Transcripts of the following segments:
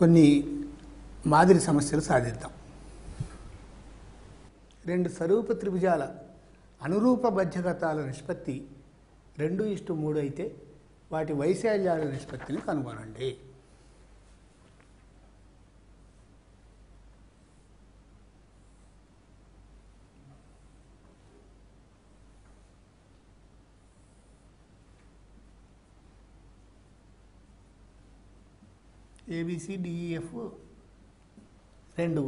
కొన్ని మాదిరి సమస్యలు సాధిద్దాం. రెండు స్వరూప త్రిభుజాల అనురూప బధ్యగతాల నిష్పత్తి 2:3 అయితే వాటి వైశాల్యాల నిష్పత్తిని కనుగొనండి. ABCDEF 2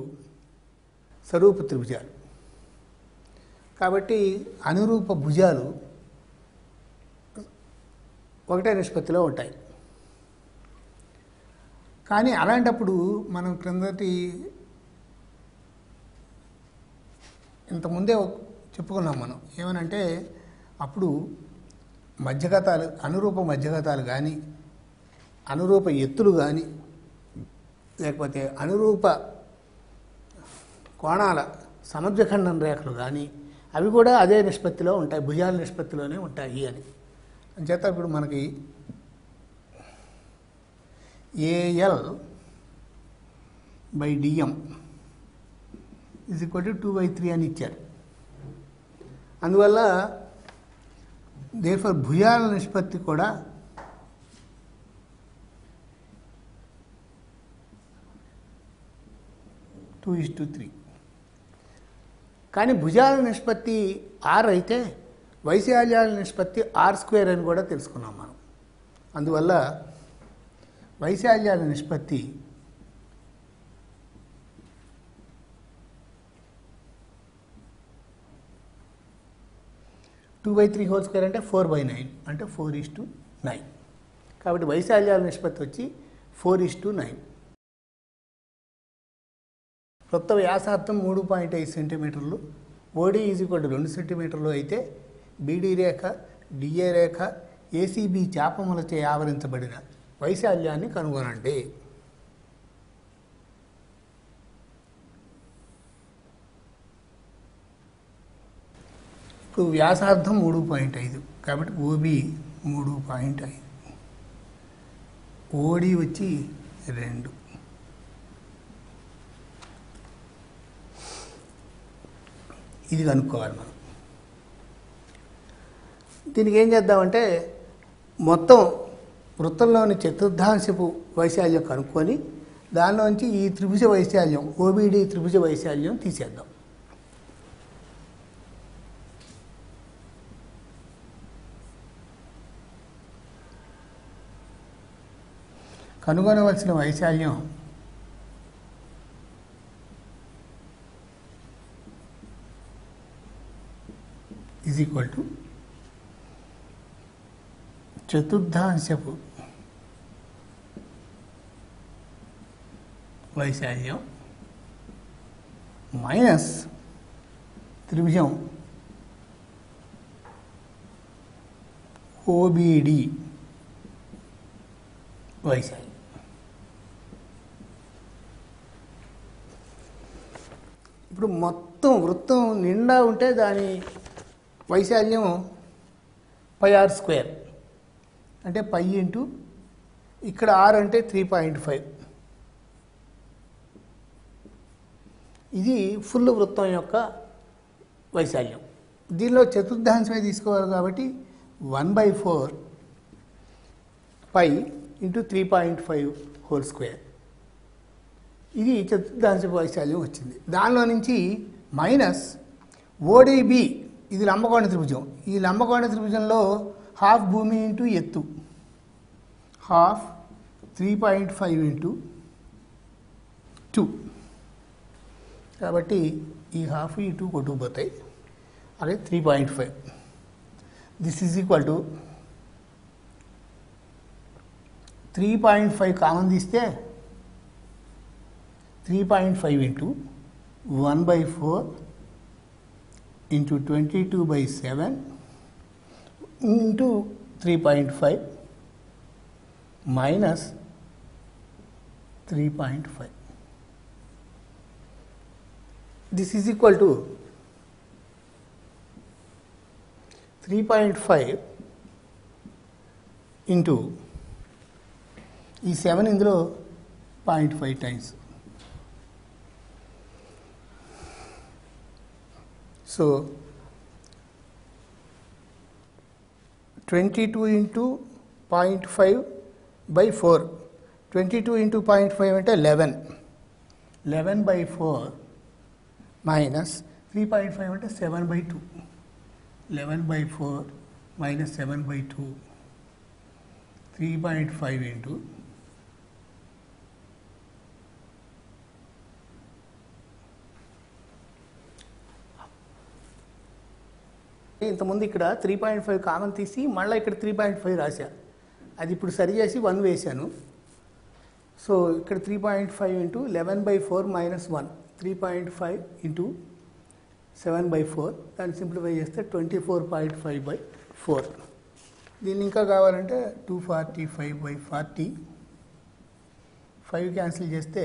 స్వరూప త్రిభుజాలు కాబట్టి అనురూప భుజాలు ఒకటే నిష్పత్తిలో ఉంటాయి. కానీ అలాంటప్పుడు మనం క్రిందటి ఇంతకుముందే చెప్పుకున్నాం మనం ఏమనంటే అప్పుడు మధ్యగతాలు అనురూప మధ్యగతాలు కానీ అనురూప ఎత్తులు కానీ లేకపోతే అనురూప కోణాల సమద్విఖండన రేఖలు కానీ అవి కూడా అదే నిష్పత్తిలో ఉంటాయి, భుజాల నిష్పత్తిలోనే ఉంటాయి అని. అంచేత ఇప్పుడు మనకి AL/DM = 2/3 అని ఇచ్చారు. అందువల్ల దేర్ఫర్ భుజాల నిష్పత్తి కూడా టూ ఇస్ టు 3. కానీ భుజాల నిష్పత్తి R అయితే వైశాల్యాల నిష్పత్తి R² అని కూడా తెలుసుకున్నాం మనం. అందువల్ల వైశాల్యాల నిష్పత్తి టూ బై 3² అంటే 4/9 అంటే 4:9. కాబట్టి వైశాల్యాల నిష్పత్తి వచ్చి 4:9. కొత్త వ్యాసార్థం 3.5 సెంటీమీటర్లు, OD = 2 సెంటీమీటర్లు అయితే BD రేఖ, DA రేఖ, ACB చాపములచే ఆవరించబడిన వైశాల్యాన్ని కనుగొనండి. ఇప్పుడు వ్యాసార్థం 3.5 కాబట్టి OB 3.5, OD వచ్చి 2. ఇది కనుక్కోవాలి మనం. దీనికి ఏం చేద్దామంటే మొత్తం వృత్తంలోని చతుర్థాంశపు వైశాల్యం కనుక్కొని దానిలోంచి ఈ త్రిభుజ వైశాల్యం OBD త్రిభుజ వైశాల్యం తీసేద్దాం. కనుగొనవలసిన వైశాల్యం = చతుర్థాంశపు వైశాల్యం మైనస్ త్రిభుజం OBD వైశాల్యం. ఇప్పుడు మొత్తం వృత్తం నిండా ఉంటే దాని వైశాల్యం πr² అంటే π ఇక్కడ R అంటే 3.5. ఇది ఫుల్ వృత్తం యొక్క వైశాల్యం. దీనిలో చతుర్థాంశమే తీసుకోవాలి కాబట్టి 1/4π × 3.5². ఇది చతుర్థాంశ వైశాల్యం వచ్చింది. దానిలో నుంచి మైనస్ ODB, ఇది లంబకోణ త్రిభుజం. ఈ లంబకోణ త్రిభుజంలో హాఫ్ భూమి ఇంటూ ఎత్తు, హాఫ్ 3.5 × 2 కాబట్టి ఈ హాఫ్ ఈ 2 కొట్టుకుపోతాయి. అదే 3.5. This = 3.5 కామన్ తీస్తే 3.5 × 1/4 × 22/7 × 3.5 -3.5. This = 3.5 × ఈ 7 ఇందులో 0.5 times. So 22 into 0.5 by 4. 22 into 0.5 into 11. 11 by 4 minus 3.5 into 7 by 2. 11 by 4 minus 7 by 2. 3.5 into 3.5 common తీసి మళ్ళీ ఇక్కడ 3.5 రాశా. అది ఇప్పుడు సరి చేసి 1 వేశాను. సో ఇక్కడ 3.5 ఇంటూ 11/4 మైనస్ 1, 3.5 ఇంటూ 7/4, దాన్ని సింప్లిఫై చేస్తే 24.5/4. దీన్ని ఇంకా కావాలంటే 245/40, 5 క్యాన్సిల్ చేస్తే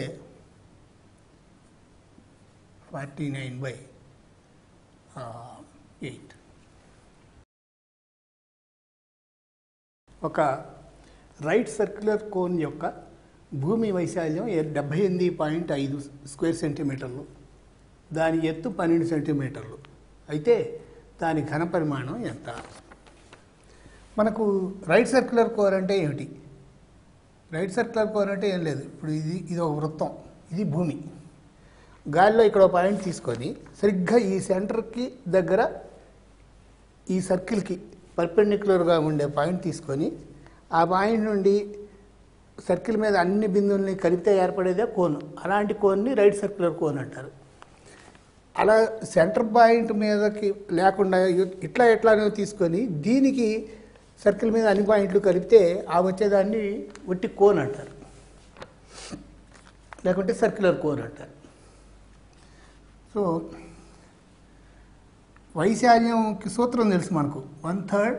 49/8. ఒక రైట్ సర్క్యులర్ కోన్ యొక్క భూమి వైశాల్యం 78.5 స్క్వేర్ సెంటీమీటర్లు, దాని ఎత్తు 12 సెంటీమీటర్లు. అయితే దాని ఘన పరిమాణం ఎంత? మనకు రైట్ సర్క్యులర్ కోర్ అంటే ఏమిటి? రైట్ సర్క్యులర్ కోర్ అంటే ఏం లేదు. ఇప్పుడు ఇది ఒక వృత్తం, ఇది భూమి. గాలిలో ఇక్కడ ఒక పాయింట్ తీసుకొని సరిగ్గా ఈ సెంటర్కి దగ్గర ఈ సర్కిల్కి పర్పెండిక్యులర్గా ఉండే పాయింట్ తీసుకొని ఆ పాయింట్ నుండి సర్కిల్ మీద అన్ని బిందువుల్ని కలిపితే ఏర్పడేదే కోను. అలాంటి కోన్ని రైట్ సర్క్యులర్ కోన్ అంటారు. అలా సెంటర్ పాయింట్ మీదకి లేకుండా ఇట్లా ఎట్లానో తీసుకొని దీనికి సర్కిల్ మీద అన్ని పాయింట్లు కలిపితే ఆ వచ్చేదాన్ని ఒట్టి కోన్ అంటారు, లేకుంటే సర్క్యులర్ కోన్ అంటారు. సో వైశాల్యంకి సూత్రం తెలుసు మనకు, 1/3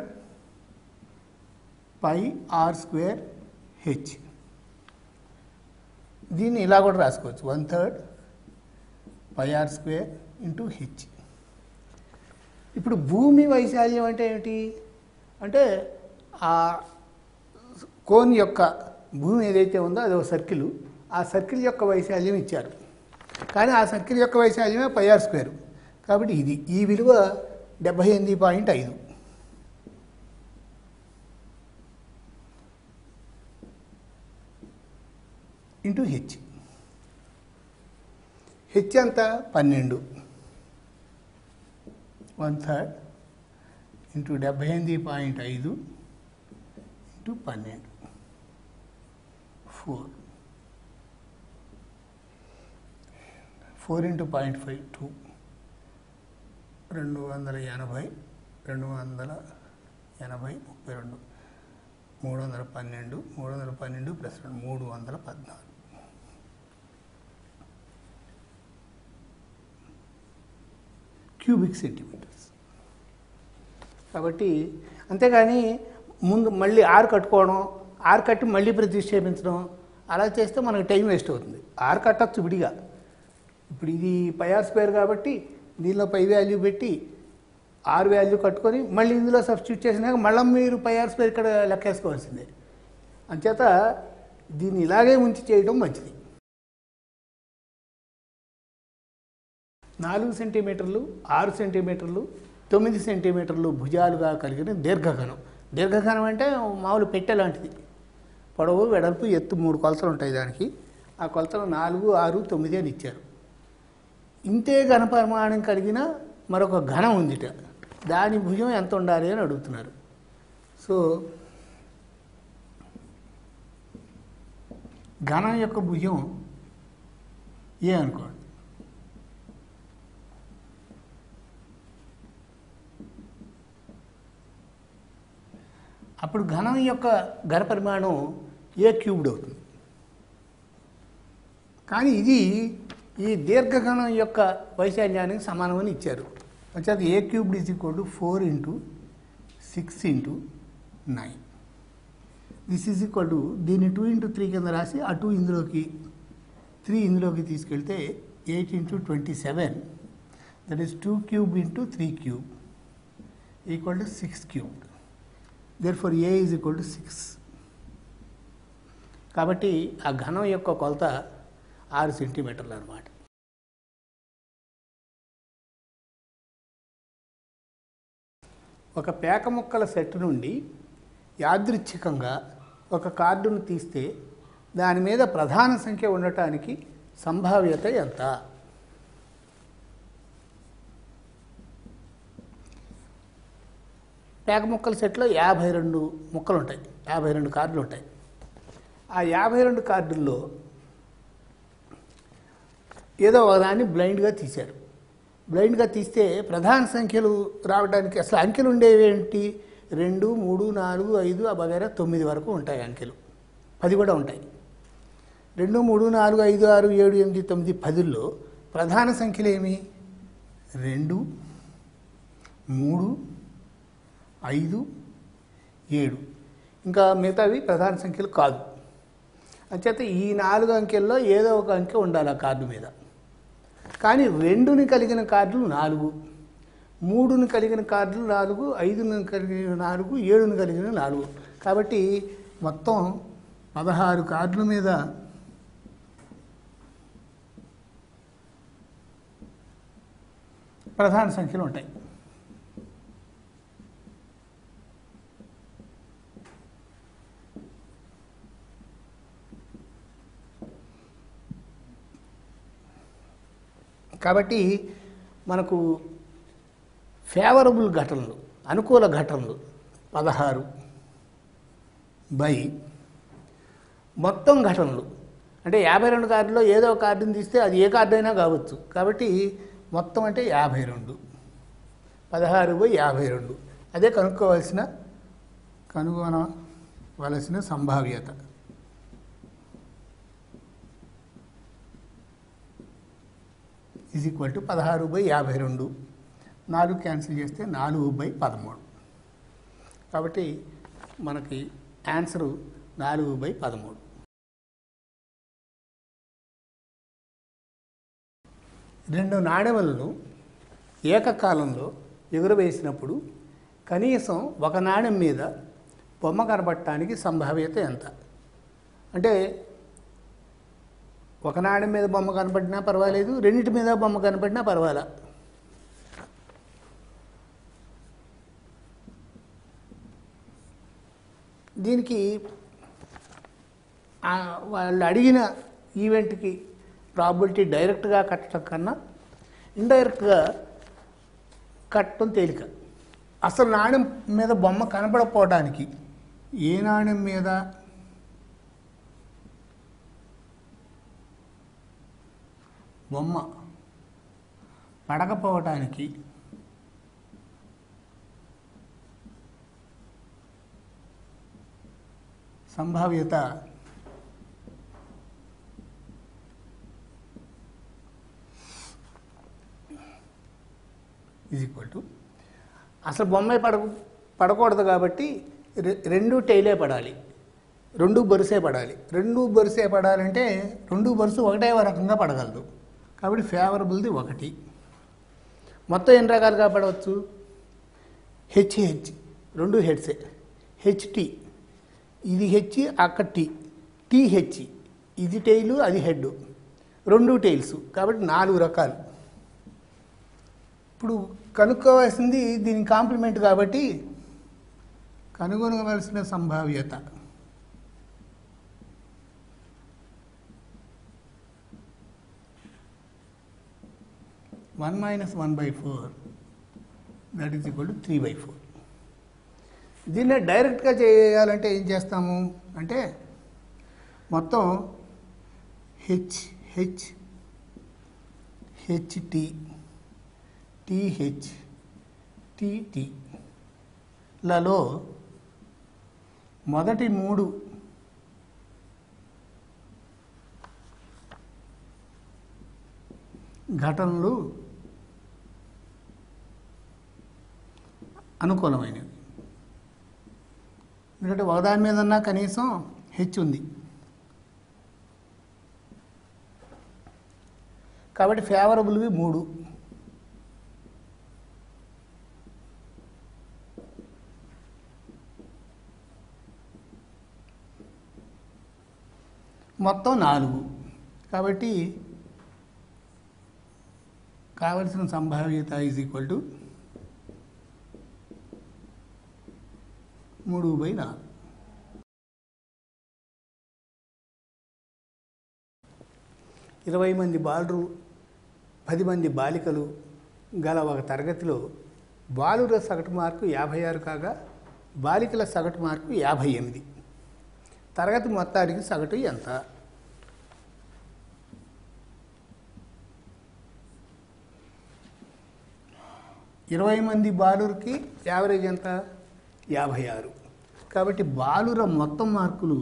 πr²h. దీన్ని ఇలా కూడా రాసుకోవచ్చు, 1/3 πr² into h. ఇప్పుడు భూమి వైశాల్యం అంటే ఏమిటి అంటే ఆ కోన్ యొక్క భూమి ఏదైతే ఉందో అది ఒక సర్కిల్, ఆ సర్కిల్ యొక్క వైశాల్యం ఇచ్చారు. కానీ ఆ సర్కిల్ యొక్క వైశాల్యమే πr², కాబట్టి ఇది ఈ విలువ 78.5. ఇంటూ హెచ్, హెచ్ అంతా 12, 1/3 into 78.5 into 12, 4 into 0.5, 2, 280, 280, 32, 312, 312 plus 2, 314. Cubic centimetres. కాబట్టి అంతేగాని ముందు మళ్ళీ ఆరు కట్టుకోవడం, ఆరు కట్టి మళ్ళీ ప్రతిక్షేపించడం అలా చేస్తే మనకు టైం వేస్ట్ అవుతుంది. ఆరు కట్టచ్చు విడిగా. ఇప్పుడు ఇది πr² కాబట్టి దీనిలో పై వాల్యూ పెట్టి 6 వాల్యూ కట్టుకొని మళ్ళీ ఇందులో సబ్స్టిట్యూట్ చేసినాక మళ్ళీ మీరు πr² ఇక్కడ లెక్కేసుకోవాల్సిందే. అంచేత దీన్ని ఇలాగే ఉంచి చేయడం మంచిది. 4 సెంటీమీటర్లు, 6 సెంటీమీటర్లు, 9 సెంటీమీటర్లు భుజాలుగా కలిగిన దీర్ఘఘనం. దీర్ఘఘనం అంటే మామూలు పెట్టె లాంటిది. పొడవు, వెడల్పు, ఎత్తు 3 కొలతలు ఉంటాయి దానికి. ఆ కొలతలు 4, 6, 9 అని ఇచ్చారు. ఇంతే ఘన పరిమాణం కలిగిన మరొక ఘనం ఉందిట, దాని భుజం ఎంత ఉండాలి అని అడుగుతున్నారు. సో ఘనం యొక్క భుజం ఏ అనుకోండి. అప్పుడు ఘనం యొక్క ఘన పరిమాణం a³ అవుతుంది. కానీ ఇది ఈ దీర్ఘఘనం యొక్క వైశాల్యానికి సమానమని ఇచ్చారు. వచ్చేది a³ = 4 × 6 × 9. = దీన్ని 2 × 3 కింద రాసి అటు ఇందులోకి 3 ఇందులోకి తీసుకెళ్తే 8 × 27, దట్ ఈస్ 2³ × 3³ = 6³. Therefore a = 6. కాబట్టి ఆ ఘనం యొక్క కొలత 6 సెంటీమీటర్లు అన్నమాట. ఒక పేక ముక్కల సెట్ నుండి యాదృచ్ఛికంగా ఒక కార్డును తీస్తే దాని మీద ప్రధాన సంఖ్య ఉండటానికి సంభావ్యత ఎంత? పేక ముక్కల సెట్లో 52 ముక్కలు ఉంటాయి, 52 కార్డులు ఉంటాయి. ఆ 52 కార్డుల్లో ఏదో ఒకదాన్ని బ్లైండ్గా తీశారు. బ్లైండ్గా తీస్తే ప్రధాన సంఖ్యలు రావడానికి అసలు అంకెలు ఉండేవి ఏంటి? 2, 3, 4, 5 ఆ వగైరా 9 వరకు ఉంటాయి అంకెలు, 10 కూడా ఉంటాయి. 2, 3, 4, 5, 6, 7, 8, 9, 10లో ప్రధాన సంఖ్యలు ఏమి? 2, 3, 5, 7. ఇంకా మిగతావి ప్రధాన సంఖ్యలు కాదు. అంచేత ఈ 4 అంకెల్లో ఏదో ఒక అంకె ఉండాలి ఆ కార్డు మీద. కానీ 2ని కలిగిన కార్డులు 4, 3ని కలిగిన కార్డులు 4, 5ని కలిగిన 4, 7ని కలిగిన 4. కాబట్టి మొత్తం 16 కార్డుల మీద ప్రధాన సంఖ్యలు ఉంటాయి. కాబట్టి మనకు ఫేవరబుల్ ఘటనలు, అనుకూల ఘటనలు 16 మొత్తం ఘటనలు. అంటే 52 కార్డులో ఏదో ఒక కార్డుని తీస్తే అది ఏ కార్డు అయినా కావచ్చు. కాబట్టి మొత్తం అంటే 52, 16/52 అదే కనుగొనవలసిన సంభావ్యత. ఈక్వల్ టు 16/52, 4 క్యాన్సిల్ చేస్తే 4/13. కాబట్టి మనకి ఆన్సరు 4/13. రెండు నాణెములను ఏకకాలంలో ఎగురవేసినప్పుడు కనీసం ఒక నాణెం మీద బొమ్మ కనబడటానికి సంభావ్యత ఎంత? అంటే ఒక నాణెం మీద బొమ్మ కనపడినా పర్వాలేదు, రెండింటి మీద బొమ్మ కనపడినా పర్వాలా. దీనికి వాళ్ళు అడిగిన ఈవెంట్కి ప్రాబిలిటీ డైరెక్ట్గా కట్టడం కన్నా ఇండైరెక్ట్గా కట్టడం తేలిక. అసలు నాణెం మీద బొమ్మ కనపడకపోవడానికి ఏ నాణెం మీద బొమ్మ పడకపోవటానికి సంభావ్యత ఈక్వల్ టు అసలు బొమ్మే పడకూడదు కాబట్టి 2 టైలే పడాలి, 2 బరుసే పడాలి. 2 బరుసే పడాలంటే 2 బరుసు ఒకటే రకంగా పడగలదు. కాబట్టి ఫేవరబుల్ది 1. మొత్తం ఎన్ని రకాలుగా పడవచ్చు? హెచ్ 2 హెడ్సే, హెచ్టీ ఇది హెచ్ అక్కడ టీహెచ్ ఇది టైలు అది హెడ్, 2 టైల్స్. కాబట్టి 4 రకాలు. ఇప్పుడు కనుక్కోవాల్సింది దీని కాంప్లిమెంట్. కాబట్టి కనుగొనవలసిన సంభావ్యత (1 - 1/4) = 3/4. దీన్ని డైరెక్ట్గా చేయాలంటే ఏం చేస్తాము అంటే మొత్తం HH HT TH TT లలో మొదటి 3 ఘటనలు అనుకూలమైనవి. ఎందుకంటే ఒకదాని మీదన్నా కనీసం హెచ్ ఉంది. కాబట్టి ఫేవరబుల్వి 3, మొత్తం 4 కాబట్టి కావలసిన సంభావ్యత = 3/4. ఇరవై మంది బాలురు 10 మంది బాలికలు గల ఒక తరగతిలో బాలుర సగటు మార్కు 56 కాగా బాలికల సగటు మార్కు 58. తరగతి మొత్తానికి సగటు ఎంత? ఇరవై మంది బాలురికి యావరేజ్ ఎంత? 56. కాబట్టి బాలుర మొత్తం మార్కులు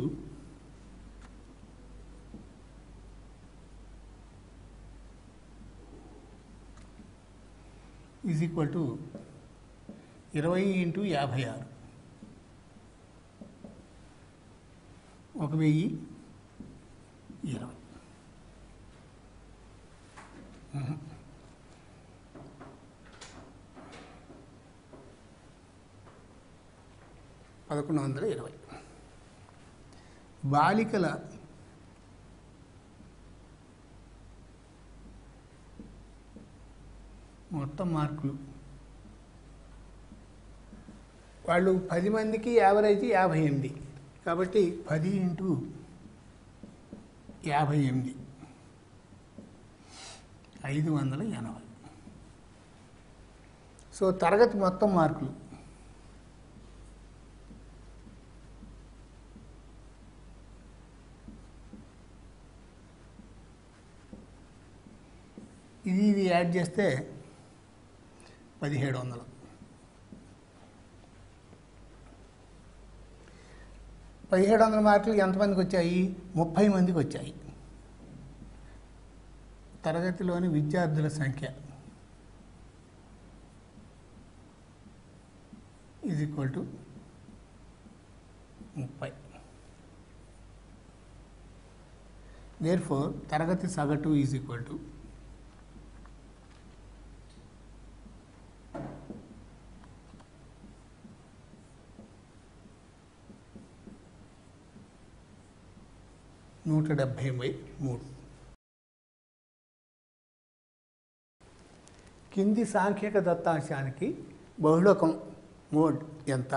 20 × 56 1020. బాలికల మొత్తం మార్కులు వాళ్ళు 10 మందికి యావరేజ్ 58 కాబట్టి 10 × 58 580. సో తరగతి మొత్తం మార్కులు 17 చేస్తే 1700. మార్కులు ఎంతమందికి వచ్చాయి? 30 మందికి వచ్చాయి. తరగతిలోని విద్యార్థుల సంఖ్య = 30. Therefore తరగతి సగటు = 170/3. కింది సాంఖ్యక దత్తాంశానికి బహుళకం మోడ్ ఎంత?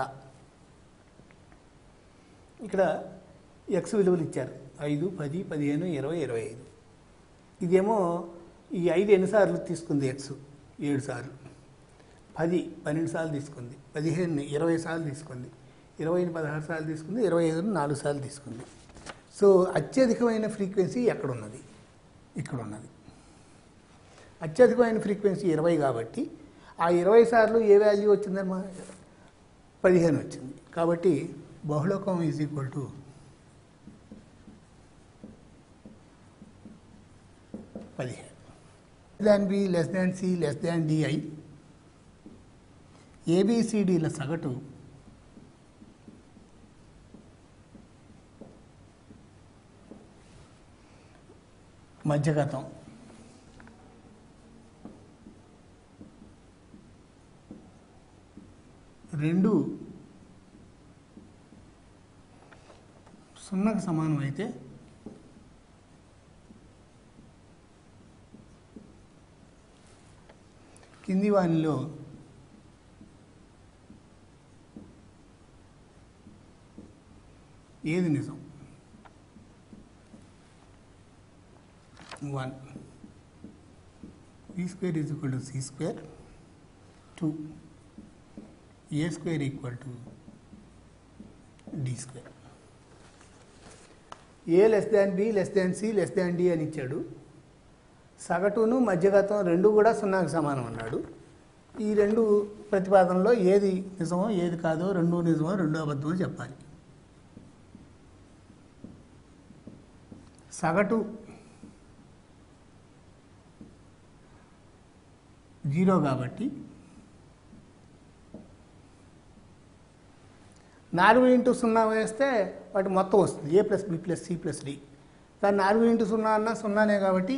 ఇక్కడ ఎక్స్ విలువలు ఇచ్చారు 5, 10, 15, 20, 25. ఇదేమో ఈ 5 ఎన్నిసార్లు తీసుకుంది? ఎక్స్ 7 సార్లు, 10 12 సార్లు తీసుకుంది, 15 20 సార్లు తీసుకుంది, 20 16 సార్లు తీసుకుంది, 25 4 సార్లు తీసుకుంది. సో అత్యధికమైన ఫ్రీక్వెన్సీ ఎక్కడున్నది? ఇక్కడ ఉన్నది. అత్యధికమైన ఫ్రీక్వెన్సీ 20 కాబట్టి ఆ 20 సార్లు ఏ వాల్యూ వచ్చిందమ్మా? 15 వచ్చింది. కాబట్టి బహుళకం = 15. B C DI ABCDల సగటు 2 0కు సమానం అయితే కింది వానిలో ఏది నిజం? 1. B² = C². 2. A² = D². A B C D అని ఇచ్చాడు. సగటును మధ్యగతం 2 కూడా 0కు సమానం అన్నాడు. ఈ 2 ప్రతిపాదనలో ఏది నిజమో ఏది కాదో, 2 నిజమో 2 అబద్ధమో చెప్పాలి. సగటు 0 కాబట్టి 4 × 0 వేస్తే వాటి మొత్తం వస్తుంది A + B + C + D. దాని 4 × 0 అన్నా 0నే కాబట్టి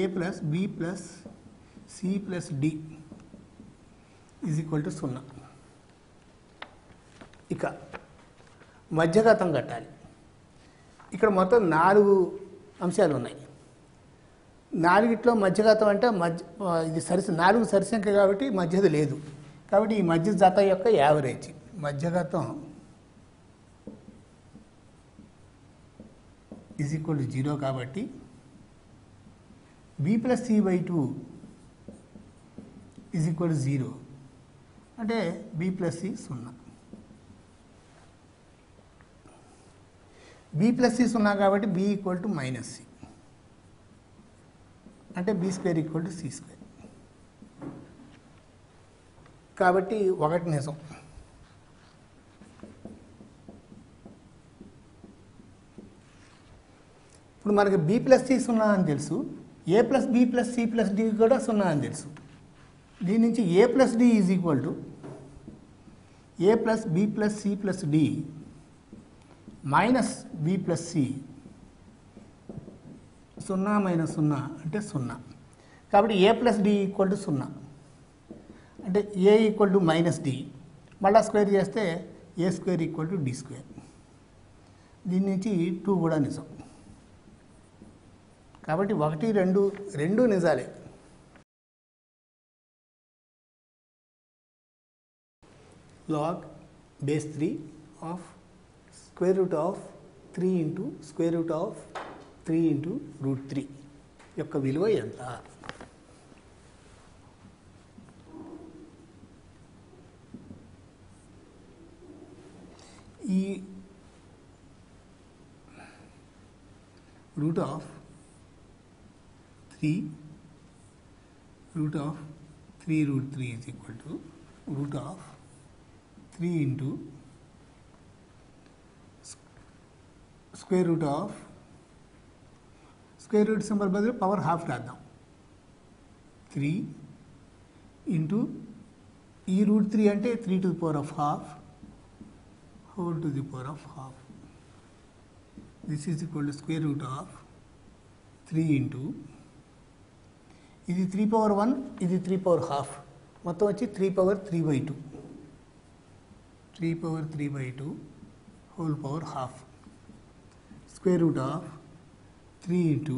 A + B + C + D = 0. ఇక మధ్యగతం కట్టాలి. ఇక్కడ మొత్తం 4 అంశాలు ఉన్నాయి. నాలుగిట్లో మధ్యగతం అంటే ఇది సరి 4 సరిసంఖ్య కాబట్టి మధ్యది లేదు. కాబట్టి ఈ మధ్య జత యొక్క యావరేజ్ మధ్యగతం ఈజ్ ఈక్వల్ టు 0 కాబట్టి b+c/2 ఈజ్ ఈక్వల్ టు 0 అంటే b+c 0. b+c 0 కాబట్టి b ఈక్వల్ టు -c అంటే b² ఈక్వల్ టు c². కాబట్టి 1 నిజం. ఇప్పుడు మనకి b+c 0 అని తెలుసు, a+b+c+d కూడా 0 అని తెలుసు. దీని నుంచి a+d is equal to a+b+c+d -b+c 0 - 0 అంటే 0. కాబట్టి a+d ఈక్వల్ టు 0 అంటే a ఈక్వల్ టు -d మళ్ళీ స్క్వేర్ చేస్తే a² ఈక్వల్ టు d². దీని నుంచి 2 కూడా నిజం. కాబట్టి 1, 2 నిజాలే. log (3) of √3 into √3 into √3 యొక్క విలువ ఎంత? ఈ root of 3 is equal to root of 3 into square root symbol बदले power half डालता हूँ 3 into e root 3 अंटे 3 to the power of half whole to the power of half. This is equal to square root of 3 into ఇది 3^1, ఇది 3^2, మొత్తం వచ్చి 3^3/2 whole power half square root of 3 into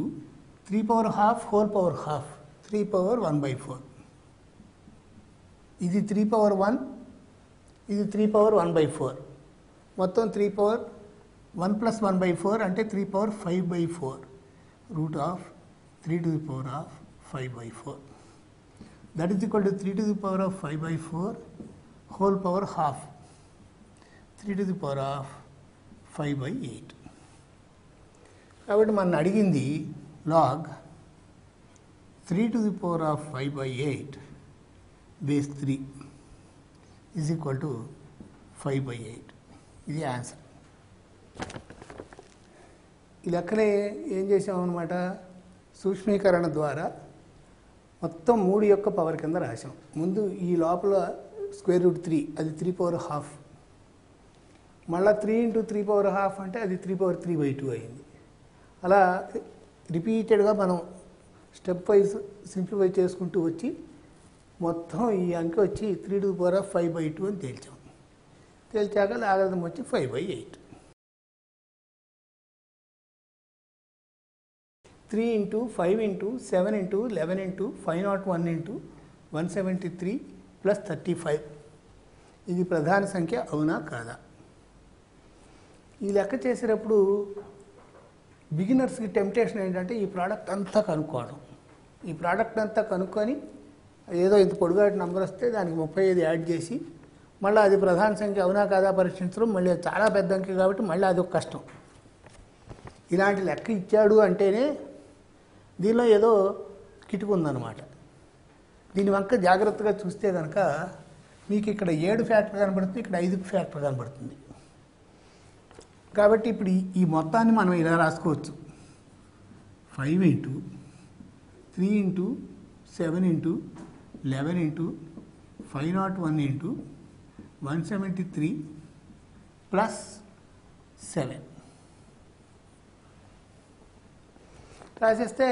3^2 whole power half 3^1/4. ఇది 3^1, ఇది 3^1/4 మొత్తం 3^1 + 1/4 అంటే 3^5/4 root of 3 to the power of 5/4. That is equal to 3 to the power of 5/4 whole power half 3 to the power of 5/8. కాబట్టి మనం అడిగింది log 3 to the power of 5/8 base 3 is equal to 5/8. ఇది answer. ఈ లెక్కలే ఏం చేసామన్నమాట, సూక్ష్మీకరణ ద్వారా మొత్తం 3 యొక్క పవర్ కింద రాశాం. ముందు ఈ లోపల square root 3 అది 3^2, మళ్ళీ 3 into 3^2 అంటే అది 3^3/2 అయింది. అలా రిపీటెడ్గా మనం స్టెప్ వైజ్ సింప్లిఫై చేసుకుంటూ వచ్చి మొత్తం ఈ అంకె వచ్చి 3 to the power of 5/2 అని తేల్చాం. తేల్చాక లాగరిథం వచ్చి 5/8. 3 into 5 into 7 into 11 into 501 into 173 + 35 ఇది ప్రధాన సంఖ్య అవునా కాదా? ఈ లెక్క చేసేటప్పుడు బిగినర్స్కి టెంప్టేషన్ ఏంటంటే ఈ ప్రోడక్ట్ అంతా కనుక్కొని ఏదో ఇంత పొడుగా నంబర్ వస్తే దానికి 35 యాడ్ చేసి మళ్ళీ అది ప్రధాన సంఖ్య అవునా కాదా పరీక్షించడం మళ్ళీ చాలా పెద్ద అంకె కాబట్టి మళ్ళీ అది ఒక కష్టం. ఇలాంటి లెక్క ఇచ్చాడు అంటేనే దీనిలో ఏదో కిటుకుందనమాట. దీని వంక జాగ్రత్తగా చూస్తే కనుక మీకు ఇక్కడ 7 ఫ్యాక్టర్ కనబడుతుంది, ఇక్కడ 5 ఫ్యాక్టర్ కనబడుతుంది. కాబట్టి ఇప్పుడు ఈ మొత్తాన్ని మనం ఇలా రాసుకోవచ్చు 5 into 3 into 7 into 11 into 501 into 173 + 7 రాసేస్తే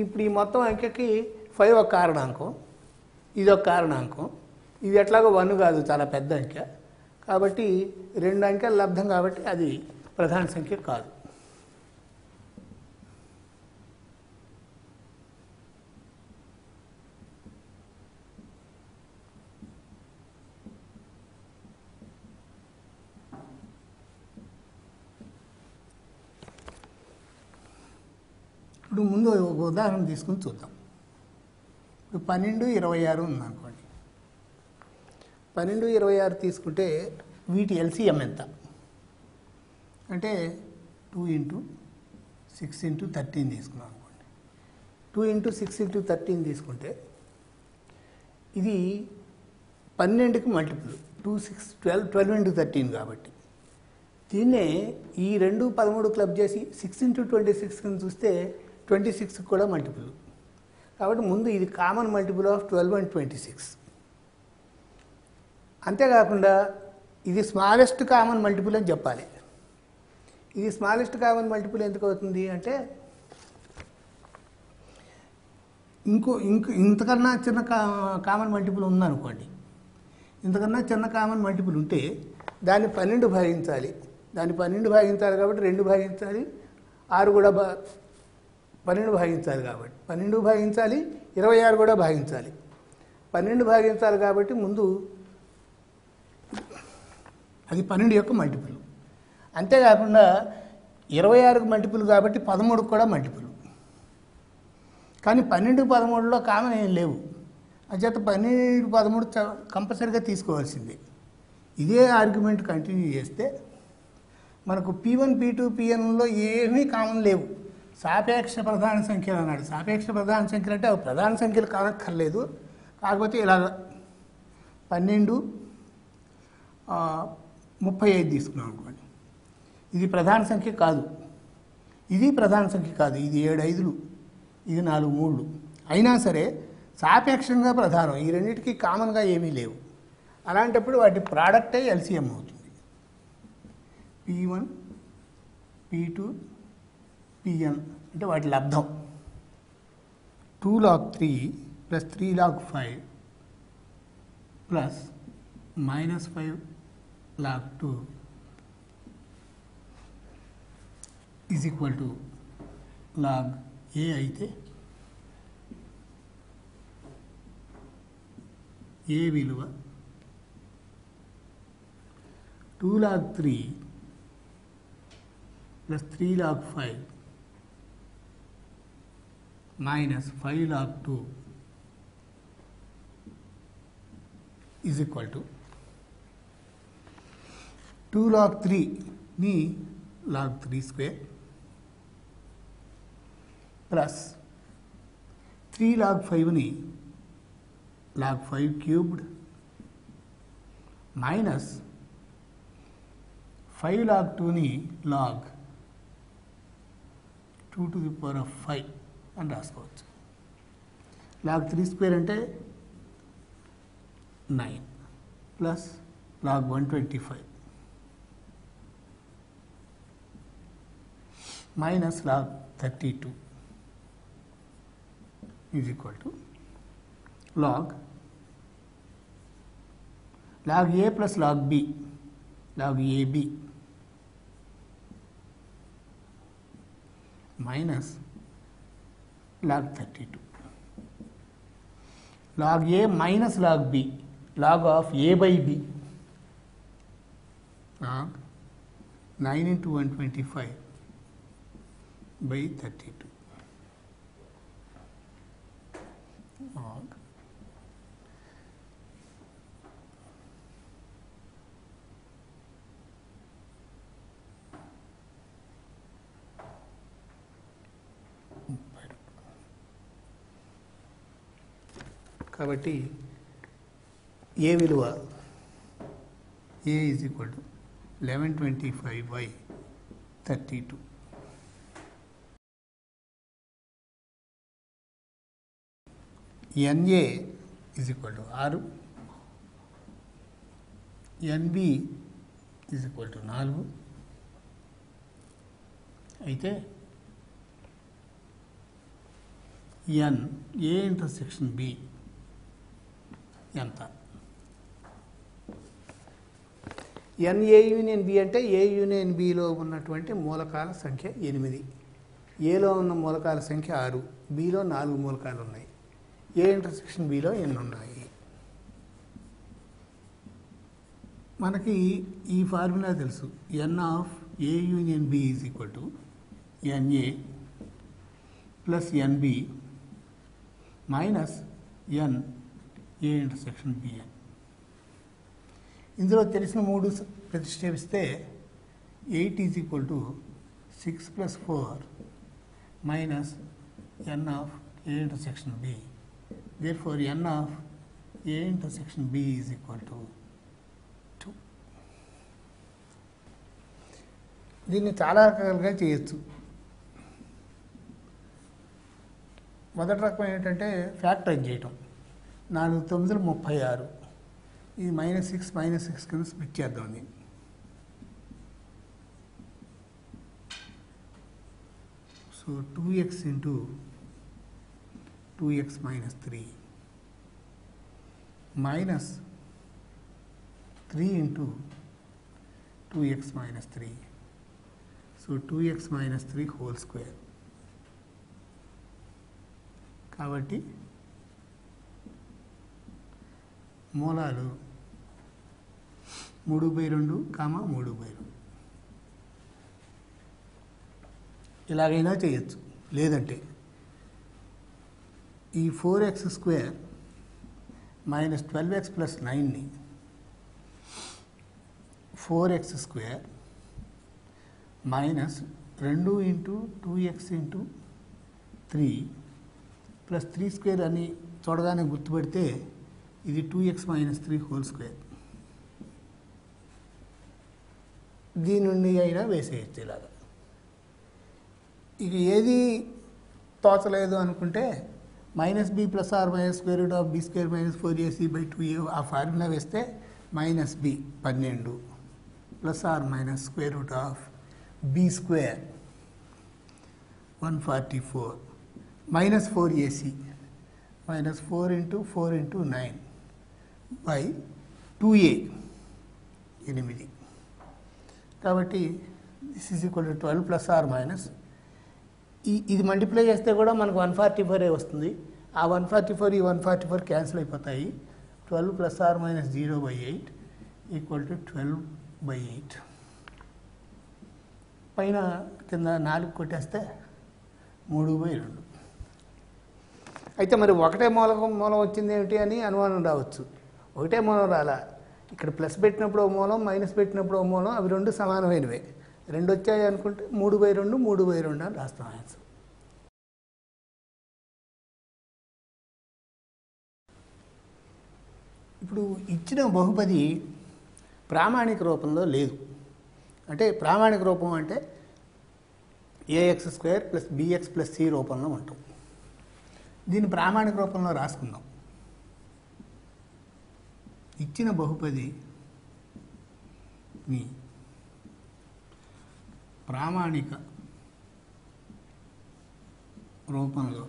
ఇప్పుడు ఈ మొత్తం అంకెకి 5 ఒక కారణాంకం, ఇది ఒక కారణాంకం, ఇది ఎట్లాగో 1 కాదు చాలా పెద్ద అంకె కాబట్టి 2 అంకెలు లబ్ధం కాబట్టి అది ప్రధాన సంఖ్య కాదు. ఇప్పుడు ముందు ఒక ఉదాహరణ తీసుకుని చూద్దాం. ఇప్పుడు 12, 26 ఉందనుకోండి. 12, 26 తీసుకుంటే వీటి LCM ఎంత అంటే 2 × 6 × 13 తీసుకున్నాం అనుకోండి. 2 × 6 × 13 తీసుకుంటే ఇది 12కి మల్టిపుల్ 2, 6, 12, 12 × 13 కాబట్టి దీన్నే ఈ 2, 13 క్లబ్ చేసి 6 × 26 కింద చూస్తే 26 కూడా మల్టిపుల్ కాబట్టి ముందు ఇది కామన్ మల్టిపుల్ ఆఫ్ 12 and 26. అంతేకాకుండా ఇది స్మాలెస్ట్ కామన్ మల్టిపుల్ అని చెప్పాలి. ఇది స్మాలెస్ట్ కామన్ మల్టిపుల్ ఎందుకు అవుతుంది అంటే ఇంతకన్నా చిన్న కామన్ మల్టిపుల్ ఉందనుకోండి. ఇంతకన్నా చిన్న కామన్ మల్టిపుల్ ఉంటే దాన్ని 12 భాగించాలి. దాన్ని 12 భాగించాలి కాబట్టి 2 భాగించాలి, 6 కూడా 12 భాగించాలి కాబట్టి 12 భాగించాలి, 26 కూడా భాగించాలి. 12 భాగించాలి కాబట్టి ముందు అది 12 యొక్క మల్టిపుల్. అంతేకాకుండా 26కు మల్టిపుల్ కాబట్టి 13కు కూడా మల్టిపుల్. కానీ 12, 13లో కామన్ ఏం లేవు. అంచేత 12, 13 కంపల్సరీగా తీసుకోవాల్సింది. ఇదే ఆర్గ్యుమెంట్ కంటిన్యూ చేస్తే మనకు P1, P2, Pnలో ఏమీ కామన్ లేవు. సాపేక్ష ప్రధాన సంఖ్యలు అన్నాడు. సాపేక్ష ప్రధాన సంఖ్యలు అంటే అవి ప్రధాన సంఖ్యలు కానక్కర్లేదు. కాకపోతే ఇలాగ 12, 35 తీసుకున్నాం అనుకోండి. ఇది ప్రధాన సంఖ్య కాదు, ఇది ప్రధాన సంఖ్య కాదు, ఇది 7 5లు, ఇది 4 3లు అయినా సరే సాపేక్షంగా ప్రధానం. ఈ రెండింటికి కామన్గా ఏమీ లేవు. అలాంటప్పుడు వాటి ప్రోడక్టే LCM అవుతుంది. P1, P2, Pn అంటే వాటి లబ్ధం. 2 log 3 plus 3 log 5 plus -5 log 2 log A అయితే A విలువ 2 log 3 plus 3 log 5 minus 5 log 2 2 log 3 log 3 square plus 3 log 5 log 5 cubed minus 5 log 2 log 2 to the power of 5 అని రాసుకోవచ్చు. log 3 square అంటే 9 plus log 125 minus log 32 = log A plus log B log AB minus log 32 log A minus log B log of A by B log 9 × 125 by 32 కాబట్టి A విలువ A = 1125 by 32. NA = 6, NB = 4 అయితే NA × B ఎంత? NA union B అంటే A union Bలో ఉన్నటువంటి మూలకాల సంఖ్య 8, Aలో ఉన్న మూలకాల సంఖ్య 6, Bలో 4 మూలకాలు ఉన్నాయి, A × Bలో 8 ఉన్నాయి. మనకి ఈ ఫార్ములా తెలుసు. N of A union B = NA plus NB minus N A intersection BN. ఇందులో తెలిసిన మూడు ప్రతిక్షేపిస్తే 8 is equal to 6 plus 4 minus n of A intersection B. Therefore, n of A intersection B is equal to 2. దీన్ని చాలా రకాలుగా చేయొచ్చు. మొదటి రకం ఏంటంటే ఫ్యాక్టరైజ్ చేయటం. 4×9=36. ఇది -6 -6 కింద స్ప్లిట్ చేద్దాం. దీన్ని 2x into 2x minus 3 minus 3 into 2x minus 3, so 2x minus 3 whole square. కాబట్టి మూలాలు 3/2, 3/2. ఇలాగైనా చేయొచ్చు. లేదంటే ఈ 4x² - 12x + 9ని 4x² - 2x×3 + 3² అని చూడగానే గుర్తుపెడితే ఇది 2x - 3 whole square. దీని నుండి అయినా వేసేయచ్చు. ఇలాగా ఇది ఏది తోచలేదు అనుకుంటే -b + or - square root of b square - 4ac/2a ఆ ఫార్ములా వేస్తే -b 12 + or - square root of b square 144 -4ac - 4 into 4 into 9/2a 8. కాబట్టి this is equal to 12 ± ఇది మల్టిప్లై చేస్తే కూడా మనకు 144 వస్తుంది. ఆ 144 ఈ 144 క్యాన్సిల్ అయిపోతాయి. 12 ± 0/8 = 12/8. పైన కింద 4 కొట్టేస్తే 3/2. అయితే మరి ఒకటే మూలం వచ్చింది ఏమిటి అని అనుమానం రావచ్చు. ఒకటే మూలం రాలా. ఇక్కడ ప్లస్ పెట్టినప్పుడు ఓ మూలం, మైనస్ పెట్టినప్పుడు ఓ మూలం, అవి రెండు సమానమైనవే. 2 వచ్చాయి అనుకుంటే 3/2, 3/2 అని రాస్తాం ఆన్సర్. ఇప్పుడు ఇచ్చిన బహుపది ప్రామాణిక రూపంలో లేదు. అంటే ప్రామాణిక రూపం అంటే ax² + bx + c రూపంలో ఉంటాం. దీన్ని ప్రామాణిక రూపంలో రాసుకుందాం. ఇచ్చిన బహుపదిని ప్రామాణిక రూపంలో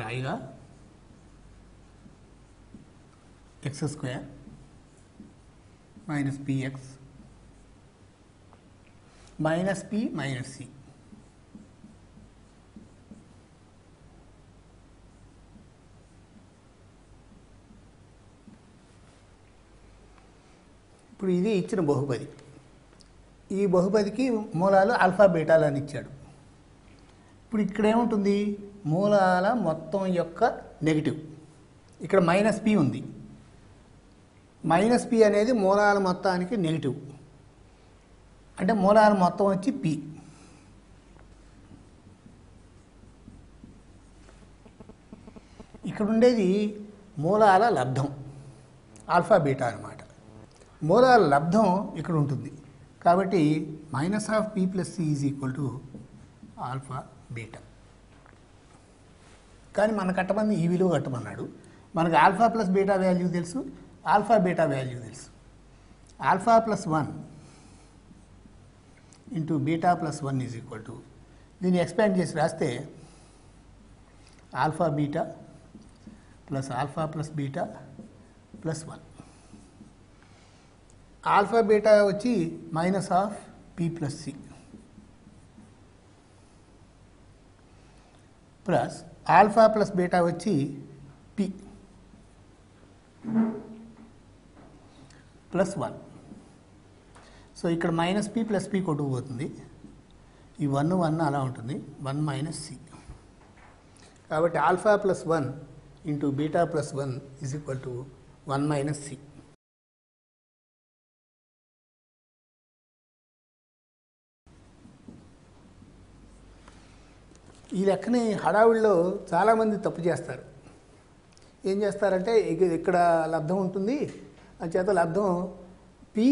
రాయగా x² - bx - p - c ఇప్పుడు ఇది ఇచ్చిన బహుపది. ఈ బహుపదికి మూలాలు ఆల్ఫా బీటాలు అని ఇచ్చాడు. ఇప్పుడు ఇక్కడేముంటుంది? మూలాల మొత్తం యొక్క నెగిటివ్. ఇక్కడ -p ఉంది. -p అనేది మూలాల మొత్తానికి నెగిటివ్. అంటే మూలాల మొత్తం వచ్చి p. ఇక్కడ ఉండేది మూలాల లబ్ధం, ఆల్ఫా బీటా అన్నమాట. మూలాల లబ్ధం ఇక్కడ ఉంటుంది. కాబట్టి -p + c = α β. కానీ మన కట్టమంది ఈ విలువ కట్టమన్నాడు. మనకు α + β వాల్యూ తెలుసు, α β వాల్యూ తెలుసు. α + 1 × β + 1 = దీన్ని ఎక్స్పాండ్ చేసి రాస్తే α β + α + β + 1. ఆల్ఫా బీటా వచ్చి -p + c ప్లస్ α + β వచ్చి p ప్లస్ 1. సో ఇక్కడ -p + p కొట్టుకుపోతుంది. ఈ 1 అలా ఉంటుంది 1 - c. కాబట్టి alpha plus 1 into beta plus 1 is equal to 1 - c. ఈ లెక్కని హడావుడిలో చాలామంది తప్పు చేస్తారు. ఏం చేస్తారంటే ఇక్కడ లబ్ధం ఉంటుంది, అని చేత లబ్ధం పి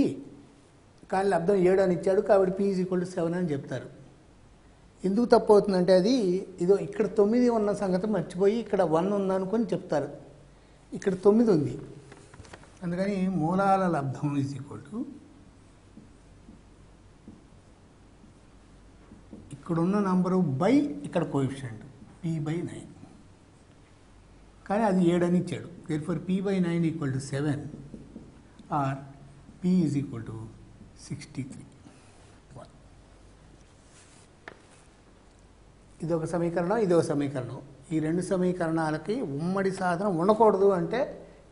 కానీ లబ్ధం 7 అని ఇచ్చాడు కాబట్టి p = 7 అని చెప్తారు. ఎందుకు తప్పు అవుతుందంటే అది ఇదో ఇక్కడ 9 ఉన్న సంగతి మర్చిపోయి ఇక్కడ 1 ఉందనుకొని చెప్తారు. ఇక్కడ 9 ఉంది, అందుకని మూలాల లబ్ధం = ఇక్కడున్న నంబరు బై ఇక్కడ కోఎఫిషియంట్ p/9. కానీ అది 7 అని ఇచ్చాడు. Therefore p/9 = 7 or p = 63. ఇదొక సమీకరణం, ఇదొక సమీకరణం. ఈ రెండు సమీకరణాలకి ఉమ్మడి సాధనం ఉండకూడదు అంటే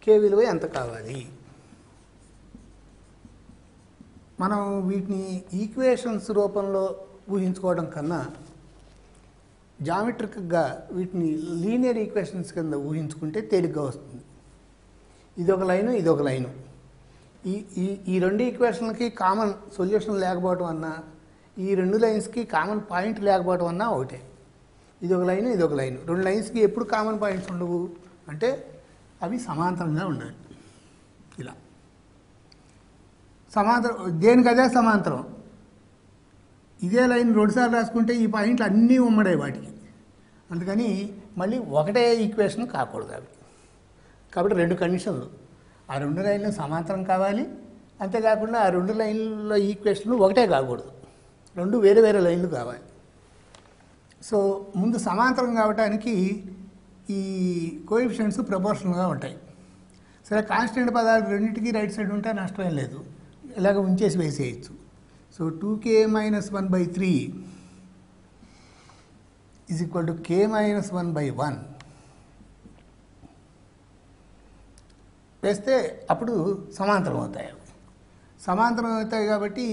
k విలువ ఎంత కావాలి? మనం వీటిని ఈక్వేషన్స్ రూపంలో ఊహించుకోవడం కన్నా జామెట్రిక్గా వీటిని లీనియర్ ఈక్వేషన్స్ కింద ఊహించుకుంటే తేలిగ్గా వస్తుంది. ఇదొక లైను, ఇదొక లైను. ఈ రెండు ఈక్వేషన్లకి కామన్ సొల్యూషన్ లేకపోవటం అన్నా, ఈ రెండు లైన్స్కి కామన్ పాయింట్ లేకపోవటం అన్నా ఒకటే. ఇదొక లైను, ఇదొక లైను. రెండు లైన్స్కి ఎప్పుడు కామన్ పాయింట్స్ ఉండవు అంటే అవి సమాంతరంగా ఉండాలి. ఇలా సమాంతరం దేనికదే సమాంతరం. ఇదే లైన్ 2 సార్లు రాసుకుంటే ఈ పాయింట్లు అన్నీ ఉమ్మడే వాటికి, అందుకని మళ్ళీ ఒకటే ఈక్వేషన్ కాకూడదు అవి. కాబట్టి 2 కండిషన్లు, ఆ 2 లైన్లు సమాంతరం కావాలి, అంతేకాకుండా ఆ 2 లైన్ల ఈక్వేషన్లు ఒకటే కాకూడదు, 2 వేరే వేరే లైన్లు కావాలి. సో ముందు సమాంతరం కావడానికి ఈ కోఎఫిషియెంట్స్ ప్రపోర్షనల్గా ఉంటాయి. సరే కాన్స్టెంట్ పదాలు రెండింటికి రైట్ సైడ్ ఉంటే నష్టమేం లేదు, ఇలాగ ఉంచేసి వేసేయచ్చు. సో 2k - 1/3 = k - 1/1 వేస్తే అప్పుడు సమాంతరం అవుతాయి. సమాంతరం అవుతాయి కాబట్టి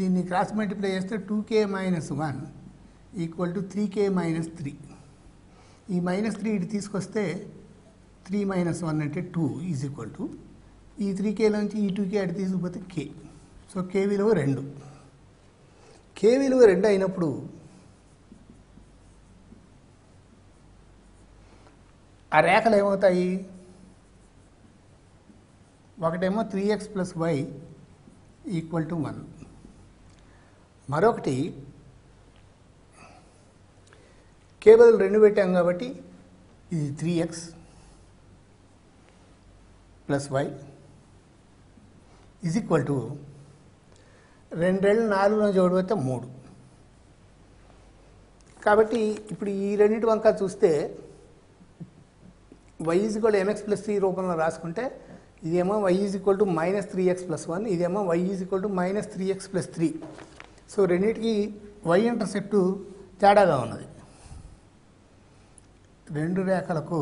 దీన్ని క్రాస్ మల్టిప్లై చేస్తే 2k - 1 = 3k - 3. ఈ -3 ఇటు తీసుకొస్తే 3 - 1 అంటే 2 = ఈ 3kలోంచి ఈ 2k అటు తీసుకుపోతే k. సో k విలువ 2 అయినప్పుడు ఆ రేఖలు ఏమవుతాయి? ఒకటేమో 3x + y = 1, మరొకటి k బదులు 2 పెట్టాం కాబట్టి ఇది 3x + y = 2 - 4 జోడిపోతే 3. కాబట్టి ఇప్పుడు ఈ రెండింటి వంక చూస్తే y = mx + 3 రూపంలో రాసుకుంటే ఇదేమో y = -3x + 1, ఇదేమో y = -3x + 3. సో రెండింటికి y ఇంటర్సెప్ట్ తేడాగా ఉన్నది. రెండు రేఖలకు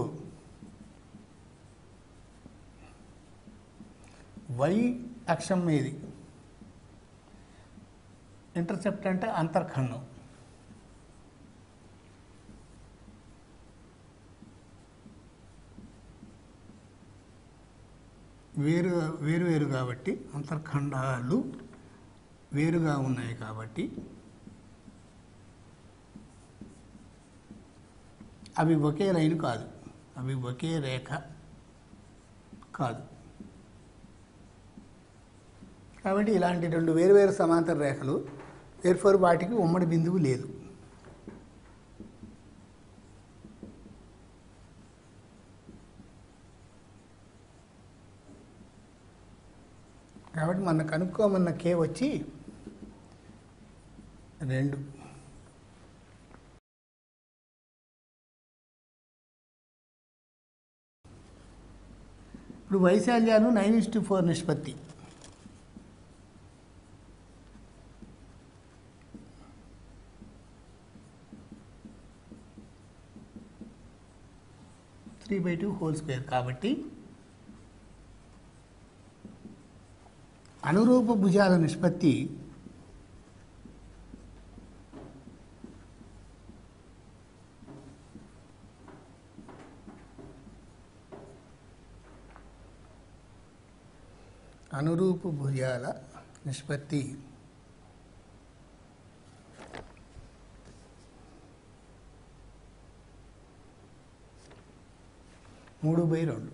y అక్షం మీది ఇంటర్సెప్ట్ అంటే అంతర్ఖండం, వేరు కాబట్టి అంతర్ఖండాలు వేరుగా ఉన్నాయి కాబట్టి అవి ఒకే లైన్ కాదు, అవి ఒకే రేఖ కాదు. కాబట్టి ఇలాంటి 2 వేరు వేరు సమాంతర రేఖలు, దేర్ఫోర్ వాటికి ఉమ్మడి బిందువు లేదు. కాబట్టి మనం కనుక్కోమన్న k వచ్చి 2. ఇప్పుడు వైశాల్యాలు 9:4 నిష్పత్తి. (3/2)² కాబట్టి అనురూప భుజాల నిష్పత్తి ముగింపు భుజాల నిష్పత్తి. మూడు బై రెండు.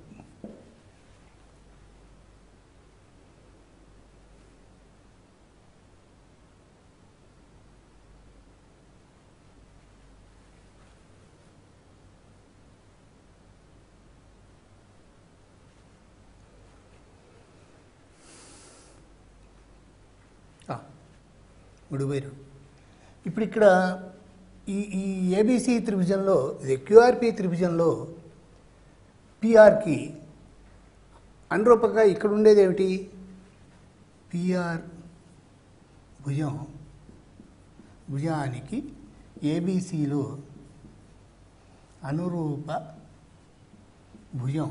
మూడు బై రెండు. ఇప్పుడు ఇక్కడ ఈ ఏబీసీ త్రిభుజంలో, ఇది క్యూఆర్పీ త్రిభుజంలో పిఆర్కి అనురూపంగా ఇక్కడ ఉండేది ఏమిటి? పిఆర్ భుజానికి ఏబీసీలో అనురూప భుజం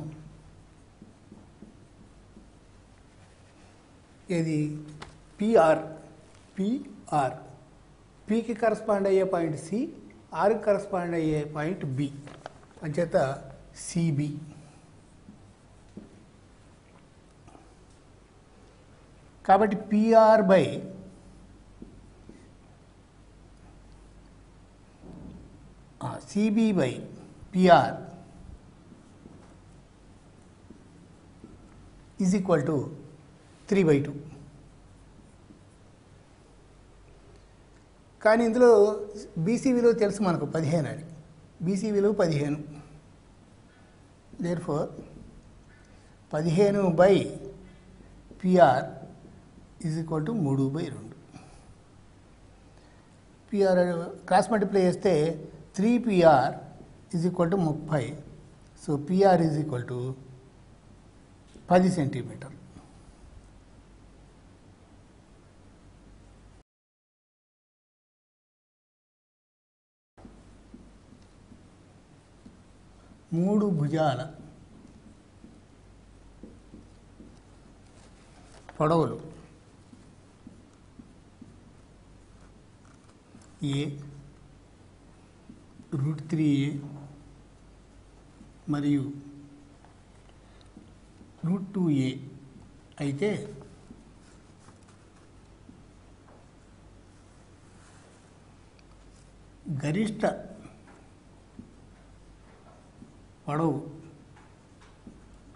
ఏది? పిఆర్. పిఆర్, పీకి కరస్పాండ్ అయ్యే పాయింట్ సి, ఆర్కి కరస్పాండ్ అయ్యే పాయింట్ బి. అంచేత సిబి కాబట్టి PR by CB by PR is equal to 3/2. కానీ ఇందులో బీసీ విలువ తెలుసు మనకు 15 అని. బీసీ విలువ 15. Therefore 15/PR is equal to 3/2. PR cross multiply చేస్తే 3PR is equal to 30. So PR is equal to 10 centimetre. మూడు భుజాల పొడవులు ఏ, √3a మరియు √2a అయితే గరిష్ట పొడవు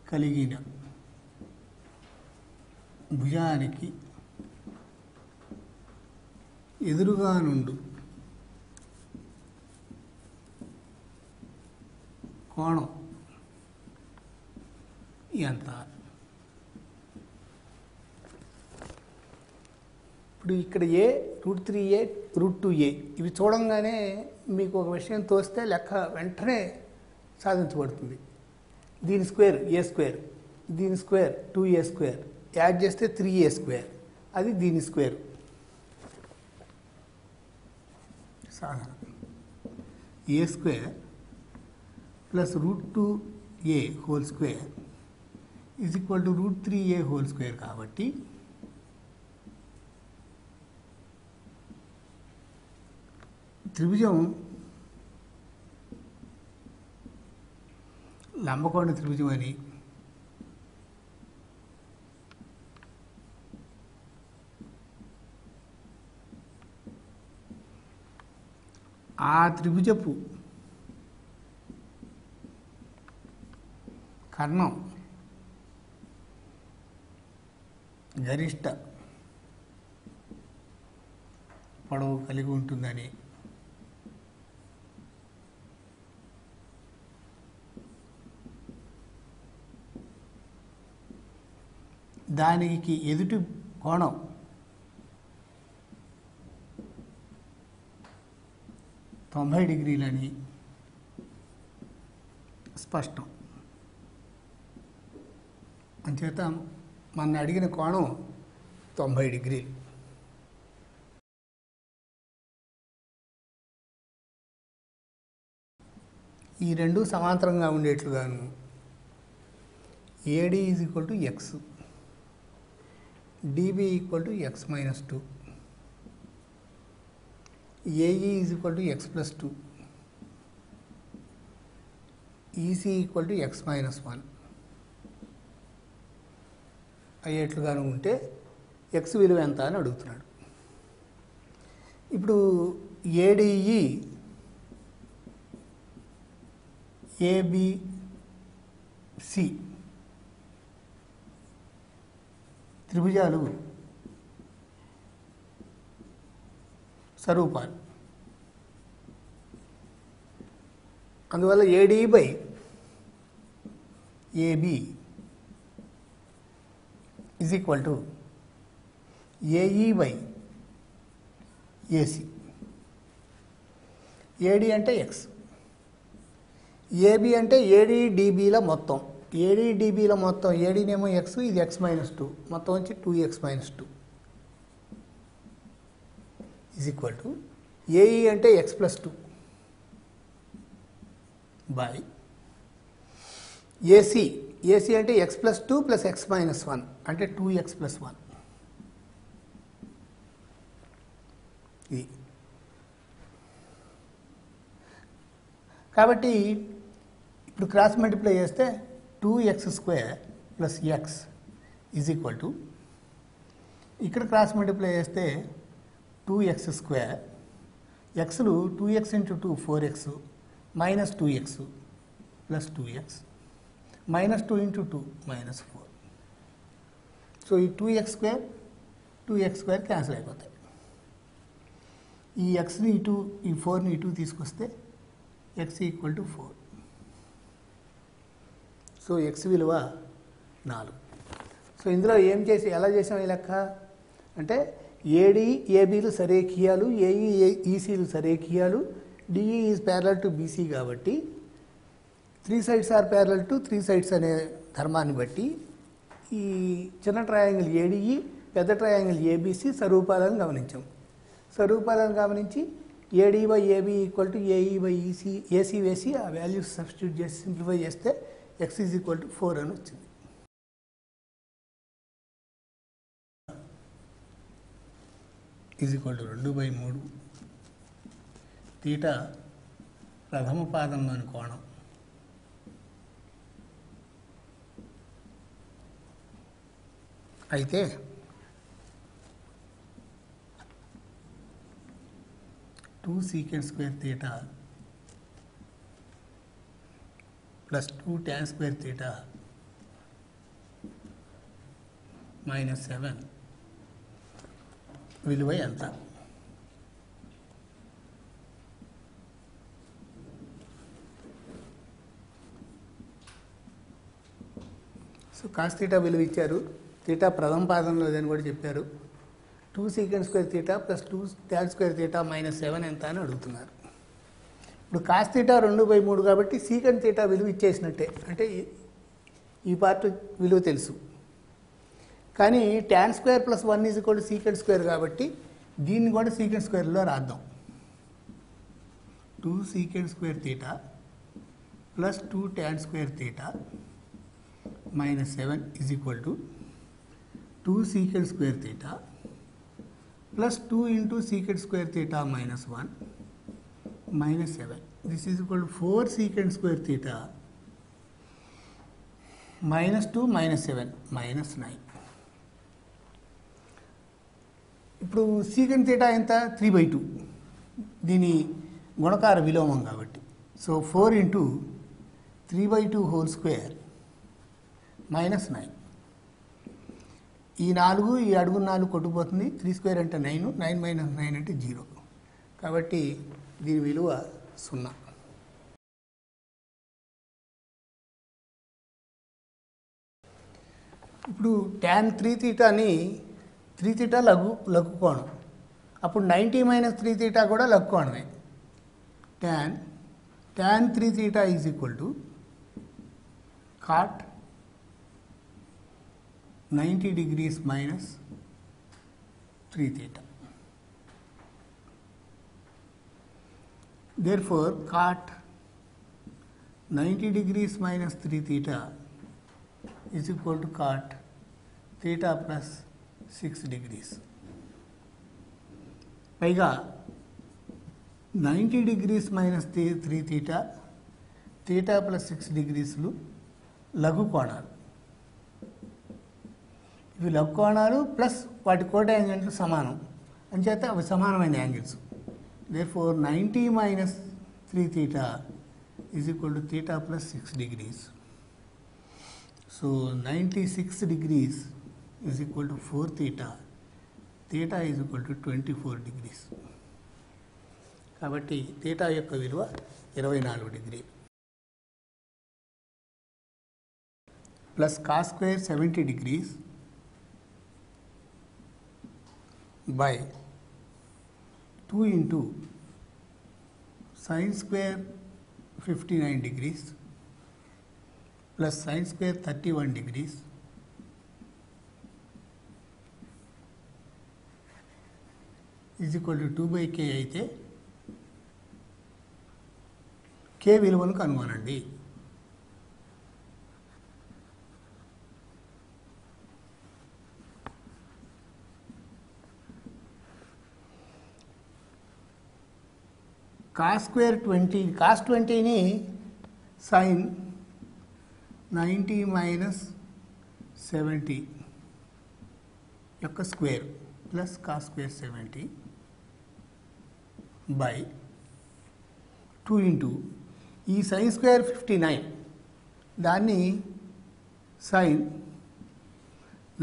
కలిగిన భుజానికి ఎదురుగా నుండు కోణం ఎంత? ఇప్పుడు ఇక్కడ ఏ, √3a, √2a ఇవి చూడంగానే మీకు ఒక విషయం తోస్తే లెక్క వెంటనే సాధించబడుతుంది. దీని స్క్వేర్ ఏ స్క్వేర్, దీని స్క్వేర్ 2a స్క్వేర్, యాడ్ చేస్తే 3a స్క్వేర్, అది దీని స్క్వేర్. సాధారణ a² + √2a² is equal to √3a² కాబట్టి త్రిభుజం లంబకోణ త్రిభుజం అని, ఆ త్రిభుజపు కర్ణం గరిష్ట పొడవు కలిగి ఉంటుందని, దానికి ఎదుటి కోణం �90° స్పష్టం. అంచేత మన అడిగిన కోణం 90°. ఈ రెండు సమాంతరంగా ఉండేట్లుగాను AD is equal to x, DB equal to x-2, AE is equal to x+2, EC equal to x-1, అయ్యేట్లుగాను ఉంటే ఎక్స్ విలువ ఎంత అని అడుగుతున్నాడు. ఇప్పుడు ఏడిఈ ఏబిసి త్రిభుజాలు స్వరూపాలు, అందువల్ల AD/AB is equal to AE/AC. AD అంటే x, AB అంటే ADDBల మొత్తం, ADDBల మొత్తం, ADనేమో x, ఇది x-2 మొత్తం వచ్చి 2x-2 is equal to AE అంటే x+2 by AC అంటే x+2 + x-1 అంటే 2x+1. ఇది కాబట్టి ఇప్పుడు క్రాస్ మల్టిప్లై చేస్తే 2x² + x is equal to, ఇక్కడ క్రాస్ మల్టిప్లై చేస్తే 2x² ఎక్స్లు 2x × 2 4x - 2x + 2x -2 × 2 - 4. So ఈ 2x² 2x² క్యాన్సిల్ అయిపోతాయి. ఈ ఎక్స్ని ఇటు, ఈ 4ని ఇటు తీసుకొస్తే x = 4. సో x విలువ 4. సో ఇందులో ఎలా చేసాం ఈ లెక్క అంటే AD/ABలు సరేఖీయాలు, AE/ECలు సరేఖీయాలు, DE is parallel to BC కాబట్టి 3 sides are parallel to 3 sides అనే ధర్మాన్ని బట్టి ఈ చిన్న ట్రయాంగిల్ ADE, పెద్ద ట్రయాంగిల్ ABC స్వరూపాలను గమనించాం. స్వరూపాలను గమనించి AD/AB = AE/EC వేసి ఆ వాల్యూస్ సబ్స్టిట్యూట్ చేసి సింప్లిఫై చేస్తే x = 4 అని వచ్చింది. = 2/3 తీటా ప్రథమ పాదంలోని కోణం, అయితే టూ secant² θ + 2 tan² θ - 7 విలువ ఎంత? సో కాస్ తీటా విలువ ఇచ్చారు, తీటా ప్రథమ పాదంలో అని కూడా చెప్పారు. 2 secant² θ + 2 tan² θ - 7 ఎంత అని అడుగుతున్నారు. ఇప్పుడు cos θ 2/3 కాబట్టి secant θ విలువ ఇచ్చేసినట్టే, అంటే ఈ పార్ట్ విలువ తెలుసు, కానీ tan² + 1 secant² కాబట్టి దీన్ని కూడా secant² లో రాద్దాం. 2 secant² θ + 2 tan² θ - 7 2 secant² θ + 2 into secant² θ - 1 - 7. This is equal to 4 secant² θ − 2 − 7 − 9. ఇప్పుడు secant θ ఎంత? 3/2, దీని గుణకార విలోమం కాబట్టి. సో 4 × 3/2² − 9. ఈ 4 ఈ అడుగున 4 కొట్టుకుపోతుంది, 3² అంటే 9, 9 - 9 అంటే 0, కాబట్టి దీని విలువ 0. ఇప్పుడు tan 3θని 3θ లఘు కోణం, అప్పుడు 90 - 3θ కూడా లఘు కోణమే. tan 3θ cot 90° - 3θ. Therefore, cot 90° - 3θ = cot θ + 6°. పైగా 90° - 3θ, θ + 6°లు లఘు కోణాలు. ఇవి కోణాలు ప్లస్ వాటి కోటాంజెంట్లు సమానం అని చేత అవి సమానమైన angles. Therefore 90 - 3 theta is equal to theta plus 6 degrees. So 96 degrees is equal to 4 theta. Theta is equal to 24 degrees. కాబట్టి theta యొక్క విలువ 24 degree. Plus cos square 70 degrees by 2 into sin square 59 degrees plus sin square 31 degrees is equal to 2/k అయితే k విలువను కనుగొనండి. cos square 20, cos 20 ని sin 90 - 70 యొక్క square plus cos square 70 by 2 into ఈ sin square 59 దాన్ని sin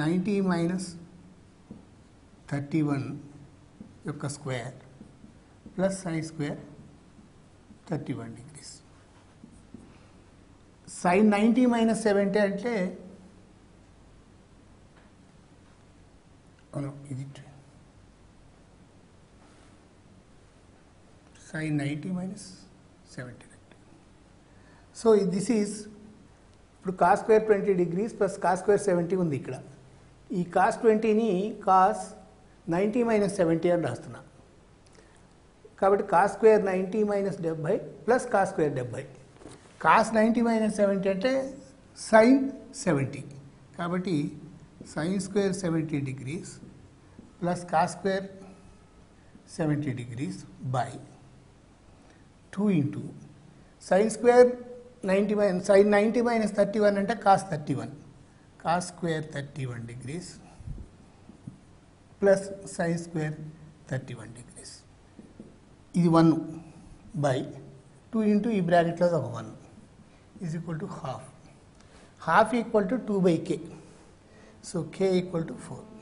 90 - 31 యొక్క square plus sin square 31 degrees. sin 90 - 70 అంటే sin 90 - 70. So this is ఇప్పుడు cos square 20 degrees plus cos square 70 ఉంది ఇక్కడ. ఈ cos 20 ని cos 90 - 70 అని రాస్తున్నా. కాబట్టి cos square 90 - 70 plus cos square 70. cos 90 - 70 అంటే sin 70. కాబట్టి sin square 70 degrees plus cos square 70 degrees by 2 into sin square 90 - 31 అంటే cos 31. cos square 31 degrees plus sin square 31 degrees. ఇది 1 బై 2 ఇంటూ ఈ బ్రాకెట్లో ఒక 1 is equal to half. Half equal to 2/k. So k equal to 4.